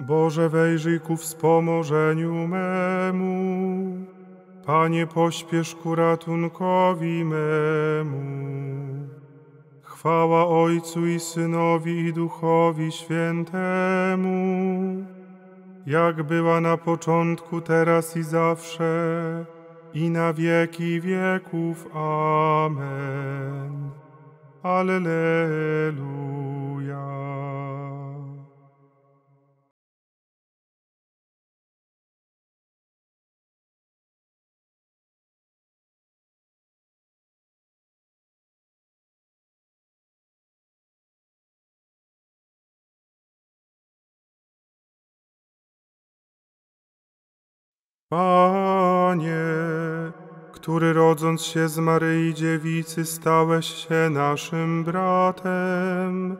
Boże, wejrzyj ku wspomożeniu memu, Panie, pośpiesz ku ratunkowi memu. Chwała Ojcu i Synowi i Duchowi Świętemu, jak była na początku, teraz i zawsze, i na wieki wieków. Amen. Alleluja. Panie, który rodząc się z Maryi Dziewicy stałeś się naszym bratem,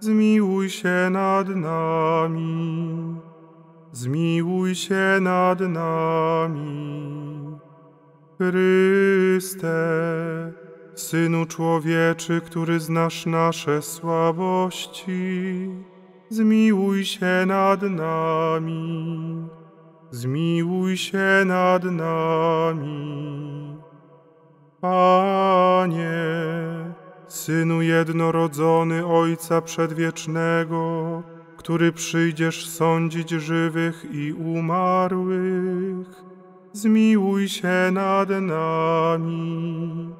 zmiłuj się nad nami. Zmiłuj się nad nami. Chryste, Synu Człowieczy, który znasz nasze słabości, zmiłuj się nad nami. Zmiłuj się nad nami. Panie, Synu jednorodzony Ojca Przedwiecznego, który przyjdziesz sądzić żywych i umarłych, zmiłuj się nad nami.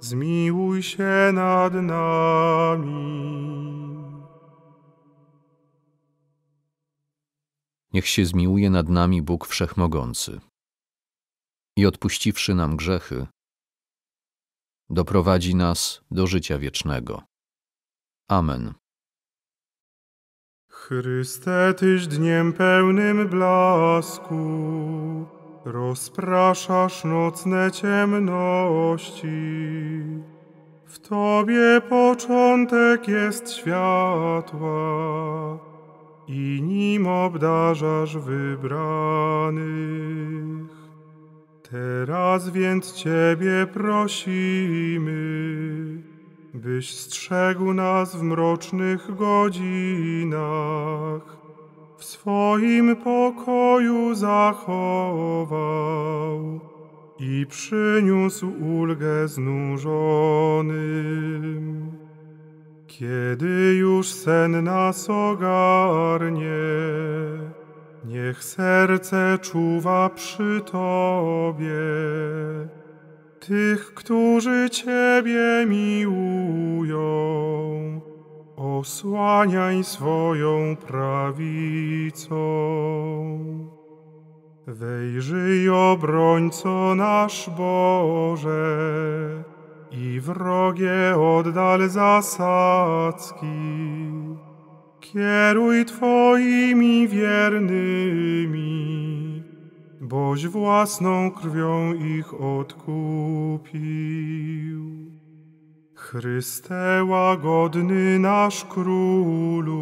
Zmiłuj się nad nami. Niech się zmiłuje nad nami Bóg Wszechmogący i odpuściwszy nam grzechy, doprowadzi nas do życia wiecznego. Amen. Chryste, Tyś dniem pełnym blasku rozpraszasz nocne ciemności. W Tobie początek jest światła i nim obdarzasz wybranych. Teraz więc Ciebie prosimy, byś strzegł nas w mrocznych godzinach, w swoim pokoju zachował i przyniósł ulgę znużonym. Kiedy już sen nas ogarnie, niech serce czuwa przy Tobie, tych, którzy Ciebie miłują, osłaniaj swoją prawicą. Wejrzyj, obrońco nasz Boże, i wrogie oddal zasadzki. Kieruj Twoimi wiernymi, boś własną krwią ich odkupił. Chryste, łagodny nasz Królu,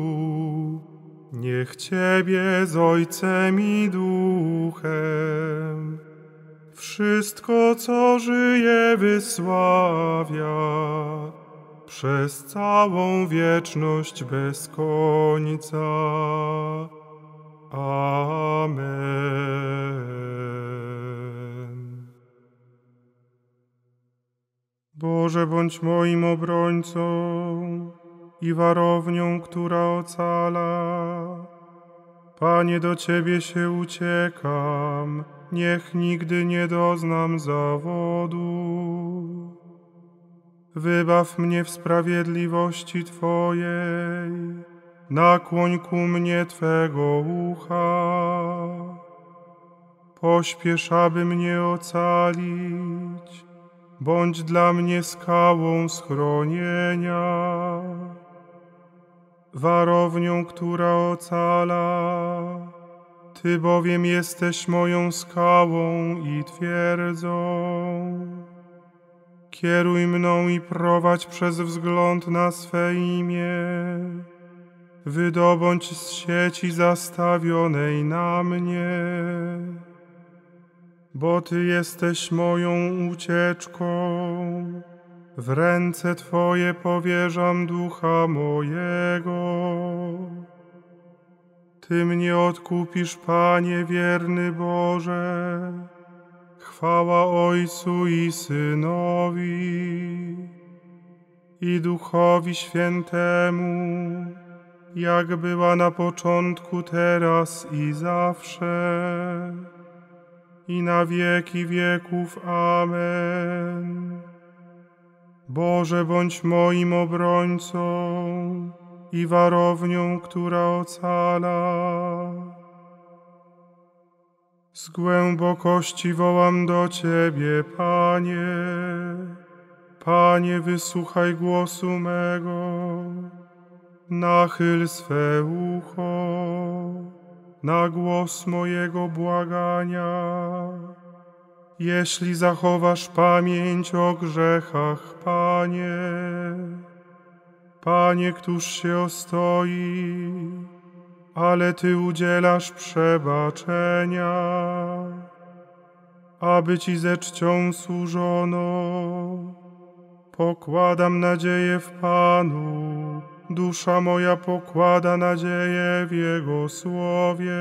niech Ciebie z Ojcem i Duchem wszystko, co żyje, wysławia przez całą wieczność bez końca. Amen. Boże, bądź moim obrońcą i warownią, która ocala. Panie, do Ciebie się uciekam, niech nigdy nie doznam zawodu. Wybaw mnie w sprawiedliwości Twojej, nakłoń ku mnie Twego ucha. Pośpiesz, aby mnie ocalić, bądź dla mnie skałą schronienia, warownią, która ocala. Ty bowiem jesteś moją skałą i twierdzą. Kieruj mną i prowadź przez wzgląd na swe imię. Wydobądź z sieci zastawionej na mnie, bo Ty jesteś moją ucieczką. W ręce Twoje powierzam ducha mojego. Ty mnie odkupisz, Panie wierny Boże. Chwała Ojcu i Synowi, i Duchowi Świętemu, jak była na początku, teraz i zawsze, i na wieki wieków. Amen. Boże, bądź moim obrońcą i warownią, która ocala. Z głębokości wołam do Ciebie, Panie. Panie, wysłuchaj głosu mego. Nachyl swe ucho na głos mojego błagania. Jeśli zachowasz pamięć o grzechach, Panie, Panie, któż się ostoi, ale Ty udzielasz przebaczenia, aby Ci ze czcią służono. Pokładam nadzieję w Panu, dusza moja pokłada nadzieję w Jego słowie.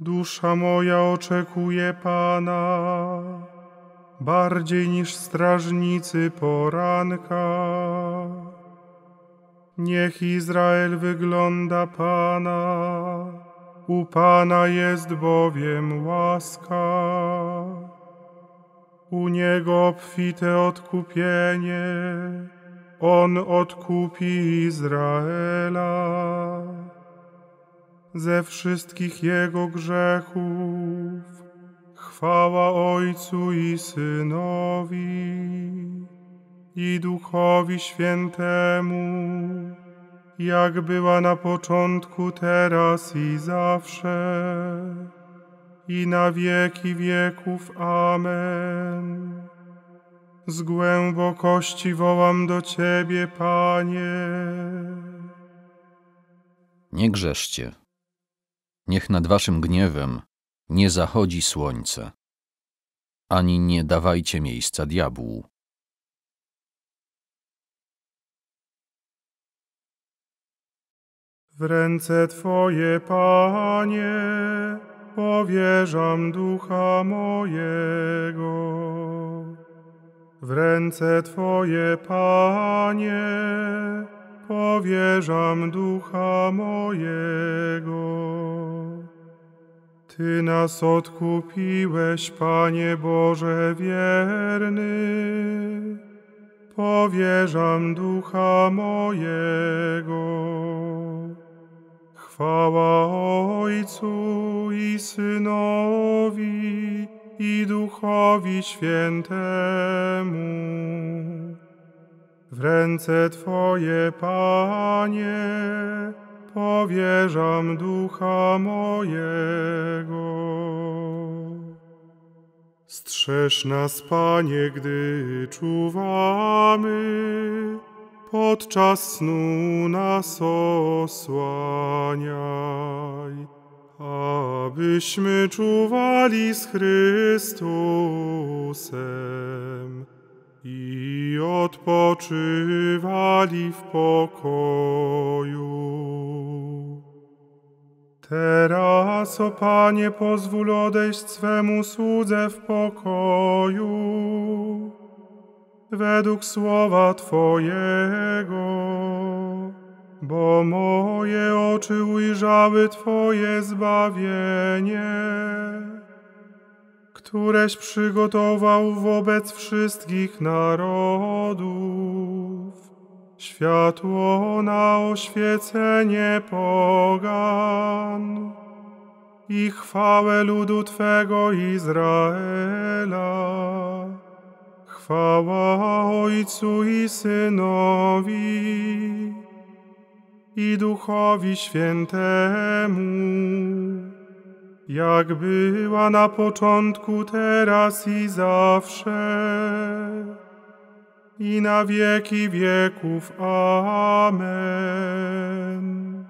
Dusza moja oczekuje Pana, bardziej niż strażnicy poranka. Niech Izrael wygląda Pana, u Pana jest bowiem łaska. U Niego obfite odkupienie, On odkupi Izraela ze wszystkich jego grzechów. Chwała Ojcu i Synowi, i Duchowi Świętemu, jak była na początku, teraz i zawsze, i na wieki wieków. Amen. Z głębokości wołam do Ciebie, Panie. Nie grzeszcie. Niech nad waszym gniewem nie zachodzi słońce, ani nie dawajcie miejsca diabłu. W ręce Twoje, Panie, powierzam ducha mojego. W ręce Twoje, Panie, powierzam ducha mojego. Ty nas odkupiłeś, Panie Boże wierny, powierzam ducha mojego. Chwała Ojcu i Synowi, i Duchowi Świętemu. W ręce Twoje, Panie, powierzam ducha mojego. Strzeż nas, Panie, gdy czuwamy, podczas snu nas osłaniaj, abyśmy czuwali z Chrystusem i odpoczywali w pokoju. Teraz, o Panie, pozwól odejść swemu słudze w pokoju, według słowa Twojego, bo moje oczy ujrzały Twoje zbawienie, któreś przygotował wobec wszystkich narodów, światło na oświecenie pogan i chwałę ludu Twego Izraela. Chwała Ojcu i Synowi, i Duchowi Świętemu, jak była na początku, teraz i zawsze, i na wieki wieków. Amen.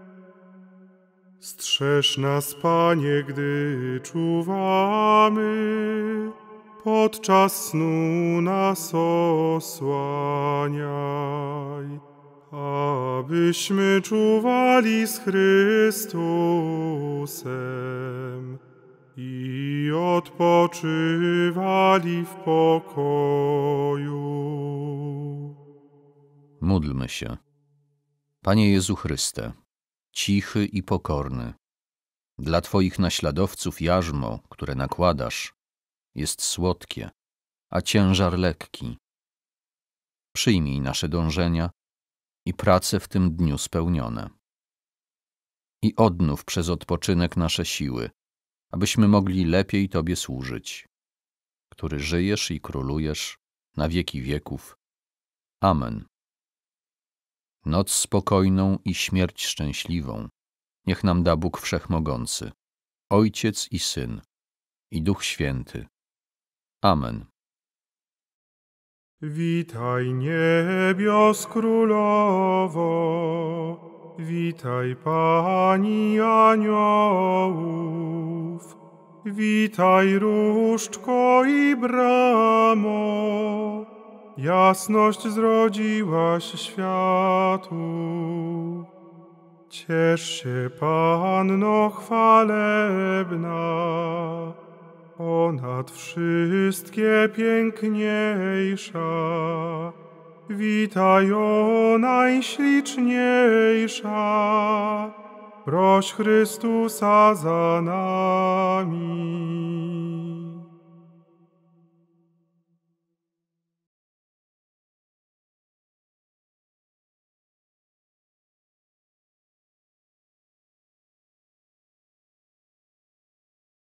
Strzeż nas, Panie, gdy czuwamy, podczas snu nas osłaniaj, abyśmy czuwali z Chrystusem i odpoczywali w pokoju. Módlmy się. Panie Jezu Chryste, cichy i pokorny, dla Twoich naśladowców jarzmo, które nakładasz, jest słodkie, a ciężar lekki. Przyjmij nasze dążenia i prace w tym dniu spełnione. I odnów przez odpoczynek nasze siły, abyśmy mogli lepiej Tobie służyć, który żyjesz i królujesz na wieki wieków. Amen. Noc spokojną i śmierć szczęśliwą niech nam da Bóg Wszechmogący, Ojciec i Syn, i Duch Święty. Amen. Witaj niebios królowo, witaj pani aniołów, witaj różdżko i bramo, jasność zrodziłaś światu. Ciesz się, Panno chwalebna, ponad wszystkie piękniejsza. Witaj, o najśliczniejsza, proś Chrystusa za nami.